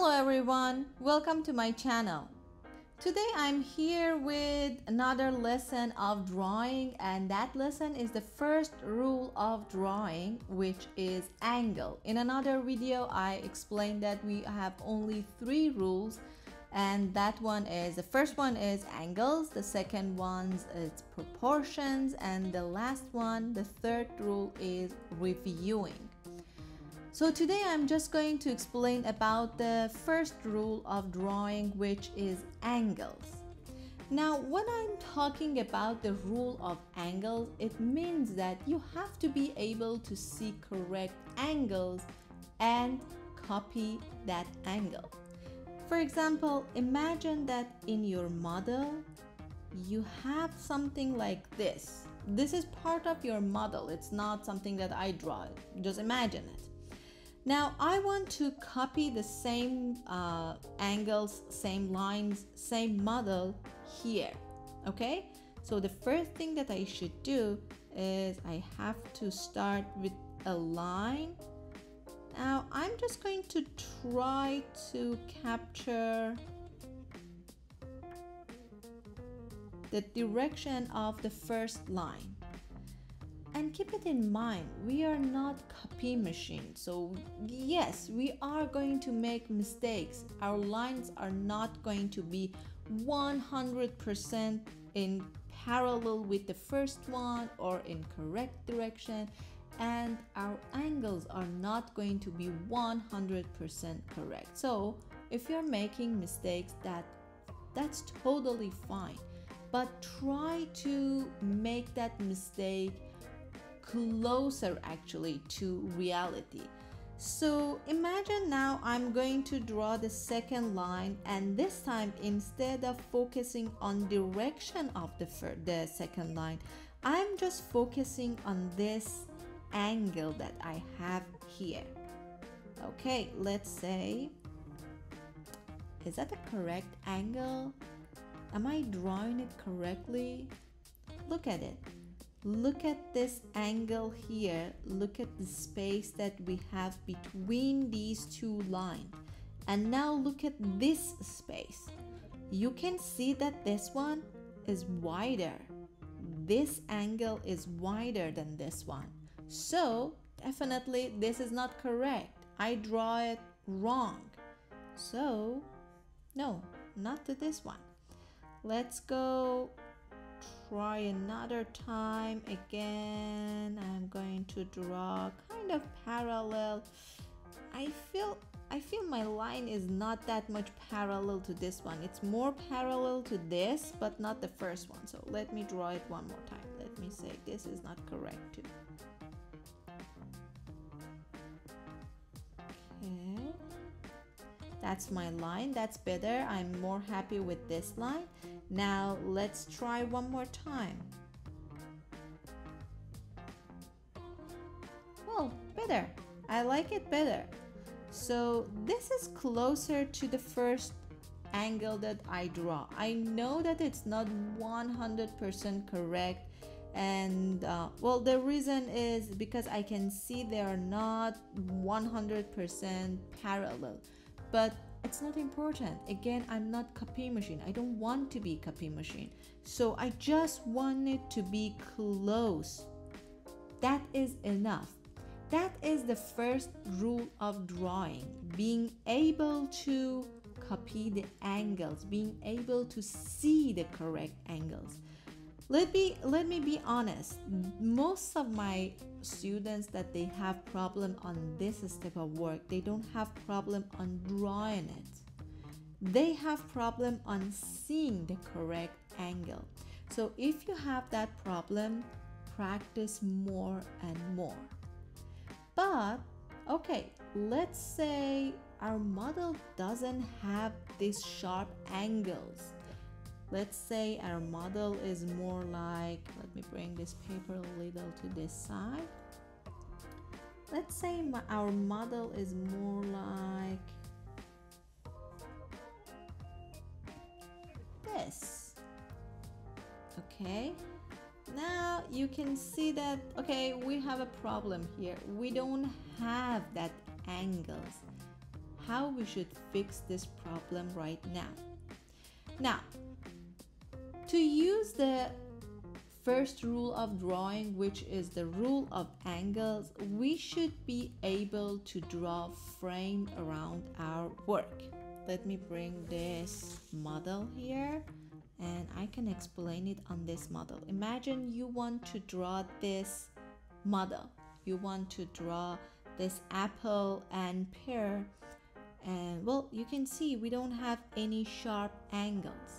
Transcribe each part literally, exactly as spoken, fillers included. Hello everyone, welcome to my channel. Today I'm here with another lesson of drawing, and that lesson is the first rule of drawing, which is angle. In another video I explained that we have only three rules, and that one is the first one is angles, the second one is proportions, and the last one, the third rule, is reviewing. So today I'm just going to explain about the first rule of drawing, which is angles. Now, when I'm talking about the rule of angles, it means that you have to be able to see correct angles and copy that angle. For example, imagine that in your model, you have something like this. This is part of your model. It's not something that I draw. Just imagine it. Now I want to copy the same uh, angles, same lines, same model here, okay? So the first thing that I should do is I have to start with a line. Now I'm just going to try to capture the direction of the first line. And keep it in mind, we are not copy machine, so yes, we are going to make mistakes. Our lines are not going to be one hundred percent in parallel with the first one or in correct direction, and our angles are not going to be one hundred percent correct. So if you're making mistakes, that that's totally fine, but try to make that mistake closer actually to reality. So imagine now I'm going to draw the second line, and this time instead of focusing on direction of the, first, the second line, I'm just focusing on this angle that I have here. Okay, let's say, is that the correct angle? Am I drawing it correctly? Look at it. Look at this angle here. Look at the space that we have between these two lines. And now look at this space. You can see that this one is wider. This angle is wider than this one. So definitely this is not correct. I draw it wrong. So no, not to this one. Let's go. Try another time. Again, I'm going to draw kind of parallel. I feel I feel my line is not that much parallel to this one. It's more parallel to this, but not the first one. So let me draw it one more time. Let me say this is not correct too. Okay. That's my line. That's better. I'm more happy with this line. Now let's try one more time. Well, better. I like it better. So this is closer to the first angle that I draw. I know that it's not one hundred percent correct, and uh, well, the reason is because I can see they are not one hundred percent parallel, but it's not important. Again, I'm not copy machine. I don't want to be copy machine. So I just want it to be close. That is enough. That is the first rule of drawing. Being able to copy the angles. Being able to see the correct angles. Let me, let me be honest. Most of my students that they have problem on this step of work, they don't have problem on drawing it. They have problem on seeing the correct angle. So if you have that problem, practice more and more. But, okay, let's say our model doesn't have these sharp angles. Let's say our model is more like, let me bring this paper a little to this side. Let's say my, our model is more like this. Okay, now you can see that, okay, we have a problem here. We don't have that angles. how we should fix this problem right now. Now, to use the first rule of drawing, which is the rule of angles, we should be able to draw frame around our work. Let me bring this model here and I can explain it on this model. Imagine you want to draw this model. You want to draw this apple and pear, and well, you can see we don't have any sharp angles.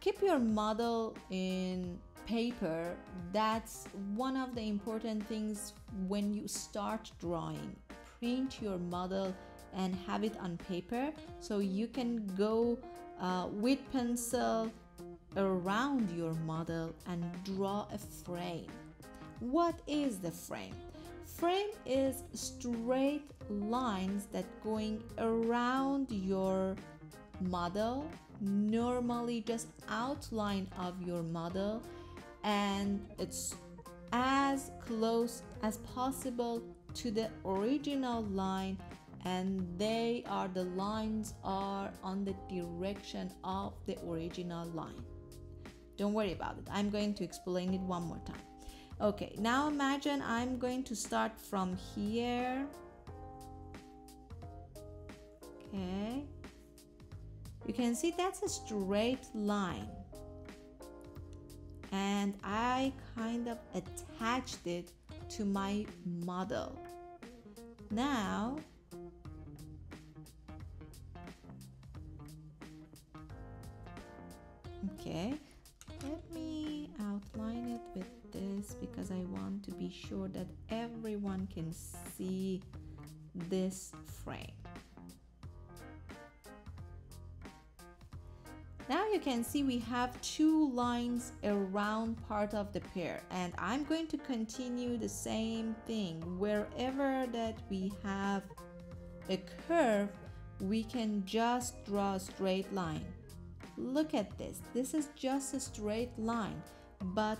Keep your model in paper. That's one of the important things when you start drawing. Print your model and have it on paper so you can go uh, with pencil around your model and draw a frame. What is the frame? Frame is straight lines that going around your model, normally just outline of your model, and it's as close as possible to the original line, and they are the lines are on the direction of the original line. Don't worry about it. I'm going to explain it one more time. Okay, now imagine I'm going to start from here. Okay, you can see that's a straight line, and I kind of attached it to my model. Now okay, let me outline it with this because I want to be sure that everyone can see this frame. Now you can see we have two lines around part of the pear, and I'm going to continue the same thing. Wherever that we have a curve, we can just draw a straight line. Look at this, this is just a straight line, but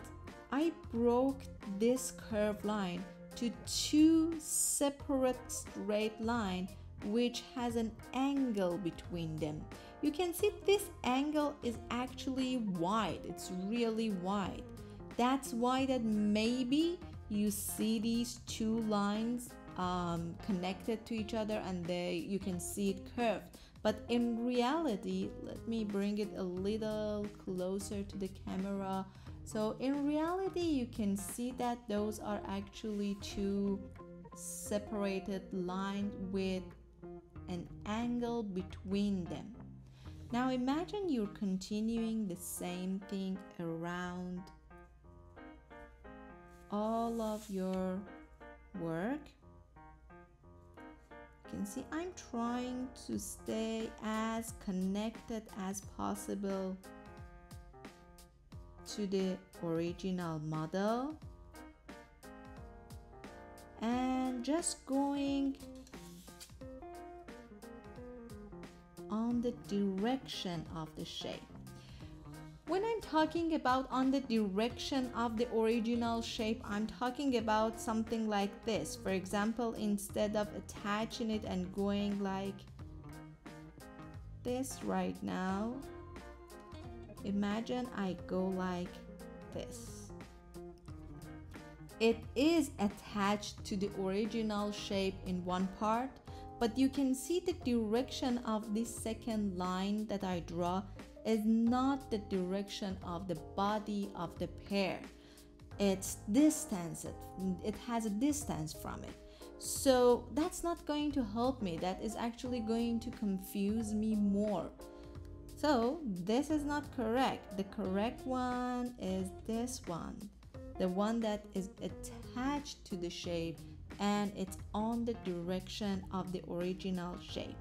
I broke this curved line to two separate straight lines which has an angle between them. You can see this angle is actually wide, it's really wide. That's why that maybe you see these two lines um, connected to each other and they, you can see it curved. But in reality, let me bring it a little closer to the camera. So in reality, you can see that those are actually two separated lines with an angle between them. Now imagine you're continuing the same thing around all of your work. You can see I'm trying to stay as connected as possible to the original model, and just going on the direction of the shape. When I'm talking about on the direction of the original shape, I'm talking about something like this. For example, instead of attaching it and going like this right now, imagine I go like this. It is attached to the original shape in one part, but you can see the direction of this second line that I draw is not the direction of the body of the pear. It's distanced, it has a distance from it. So that's not going to help me, that is actually going to confuse me more. So this is not correct. The correct one is this one, the one that is attached to the shape and it's on the direction of the original shape.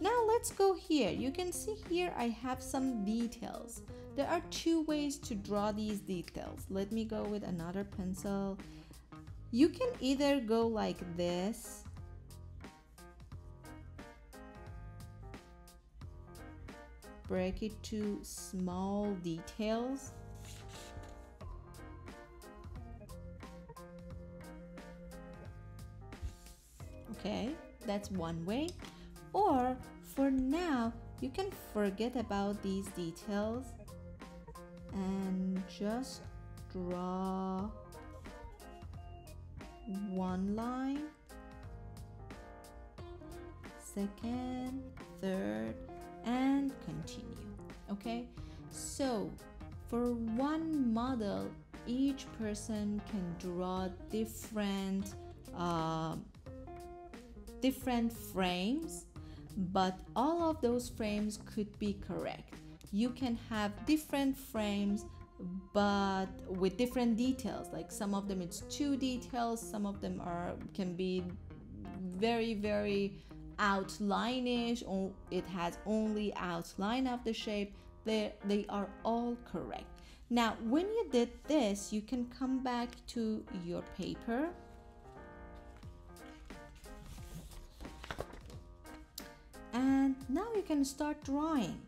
Now let's go here. You can see here I have some details. There are two ways to draw these details. Let me go with another pencil. You can either go like this, break it to small details, okay, That's one way. Or for now, you can forget about these details and just draw one line, second, third, and continue. Okay, so for one model, each person can draw different uh, different frames, but all of those frames could be correct. You can have different frames but with different details, like some of them it's two details, some of them are can be very very outline-ish, or it has only outline of the shape. They, they are all correct. Now when you did this, you can come back to your paper and now you can start drawing.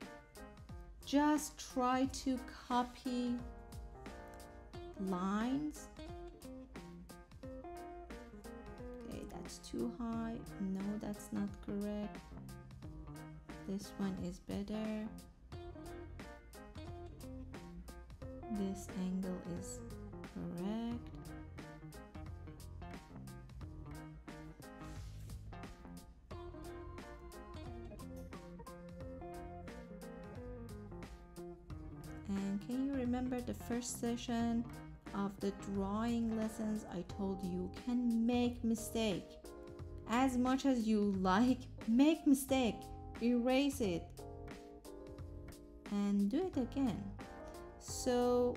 Just try to copy lines. Okay, that's too high. No, that's not correct. This one is better. This angle is correct. And can you remember the first session of the drawing lessons? I told you, you can make mistake. As much as you like, make mistake, erase it, and do it again. So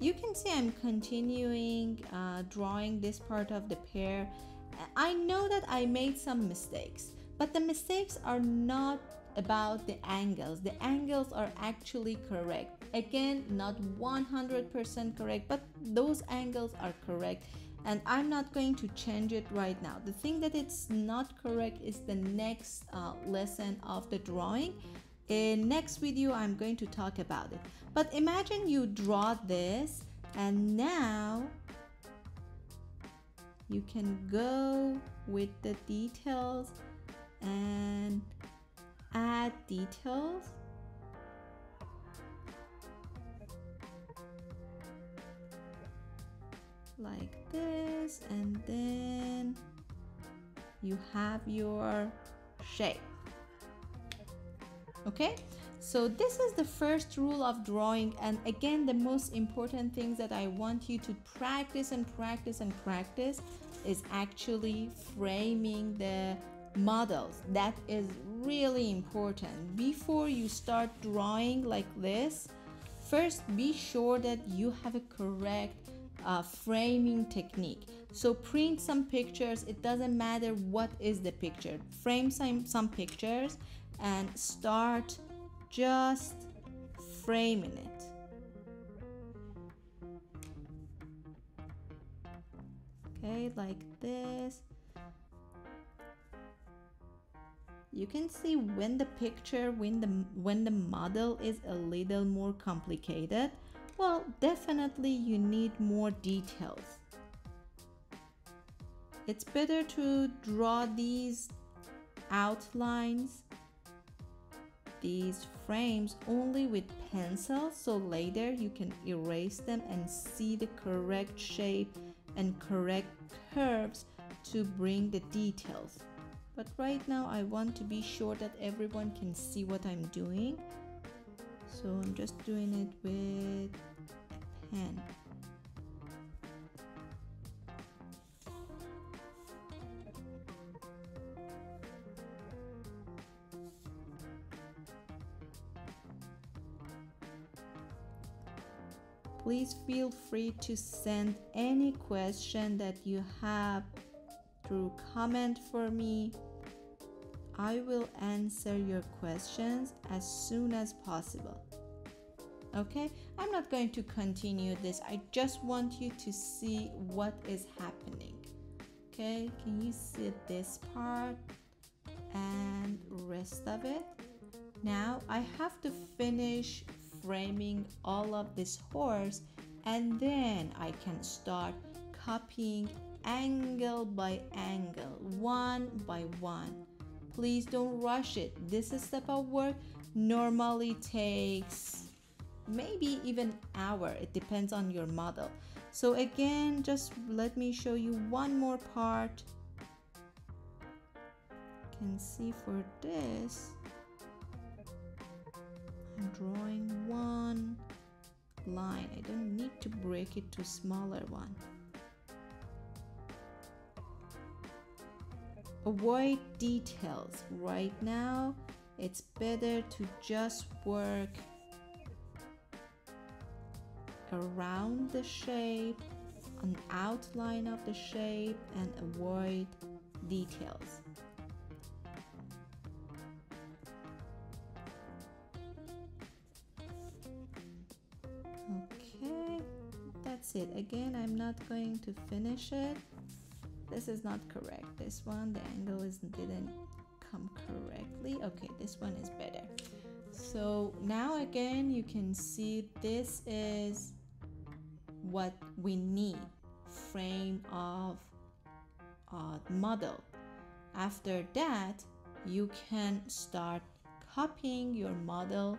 you can see I'm continuing uh, drawing this part of the pear. I know that I made some mistakes, but the mistakes are not about the angles. The angles are actually correct. Again, not one hundred percent correct, but those angles are correct, and I'm not going to change it right now. The thing that it's not correct is the next uh, lesson of the drawing. In next video, I'm going to talk about it. But imagine you draw this, and now you can go with the details and add details. Like this, and then you have your shape. Okay, so this is the first rule of drawing, and again, the most important things that I want you to practice and practice and practice is actually framing the models. That is really important. Before you start drawing like this, first be sure that you have a correct Uh, framing technique. So print some pictures. It doesn't matter what is the picture. Frame some, some pictures and start just framing it. Okay, like this. You can see when the picture, when the when the model is a little more complicated, well, definitely you need more details. It's better to draw these outlines, these frames only with pencil, so later you can erase them and see the correct shape and correct curves to bring the details. But right now I want to be sure that everyone can see what I'm doing. So I'm just doing it with a pen. Please feel free to send any question that you have through comment for me. I will answer your questions as soon as possible. Okay, I'm not going to continue this. I just want you to see what is happening. Okay, can you see this part and rest of it? Now I have to finish framing all of this horse, and then I can start copying angle by angle, one by one. Please don't rush it. This step of work normally takes maybe even an hour. It depends on your model. So again, just let me show you one more part. You can see for this, I'm drawing one line. I don't need to break it to smaller one. Avoid details right now. It's better to just work around the shape, an outline of the shape, and avoid details. Okay, that's it. Again, I'm not going to finish it. This is not correct. This one, the angle is didn't come correctly. Okay, this one is better. So now again, you can see this is what we need, frame of uh, model. After that, you can start copying your model.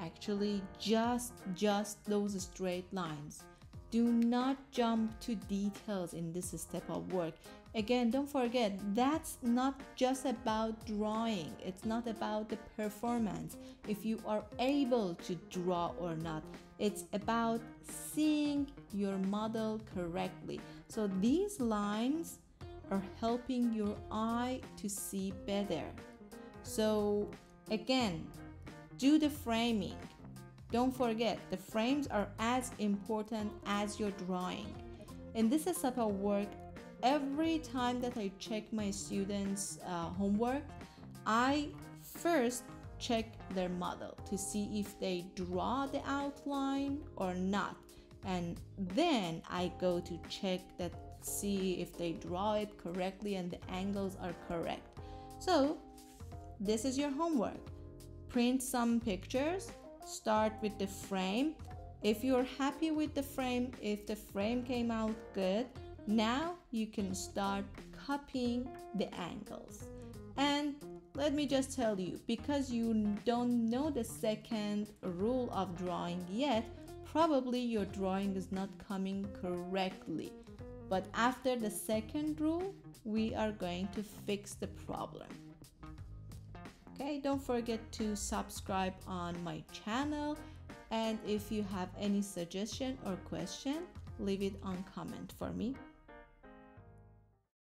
Actually, just just those straight lines. Do not jump to details in this step of work. Again, don't forget, that's not just about drawing. It's not about the performance, if you are able to draw or not. It's about seeing your model correctly. So these lines are helping your eye to see better. So again, do the framing. Don't forget, the frames are as important as your drawing. In this step of work, every time that I check my students' uh, homework, I first check their model to see if they draw the outline or not. And then I go to check that, see if they draw it correctly and the angles are correct. So this is your homework. Print some pictures. Start with the frame. If you're happy with the frame, if the frame came out good, now you can start copying the angles. And let me just tell you, because you don't know the second rule of drawing yet, probably your drawing is not coming correctly. But after the second rule, we are going to fix the problem. Okay, don't forget to subscribe on my channel, and if you have any suggestion or question, leave it on comment for me.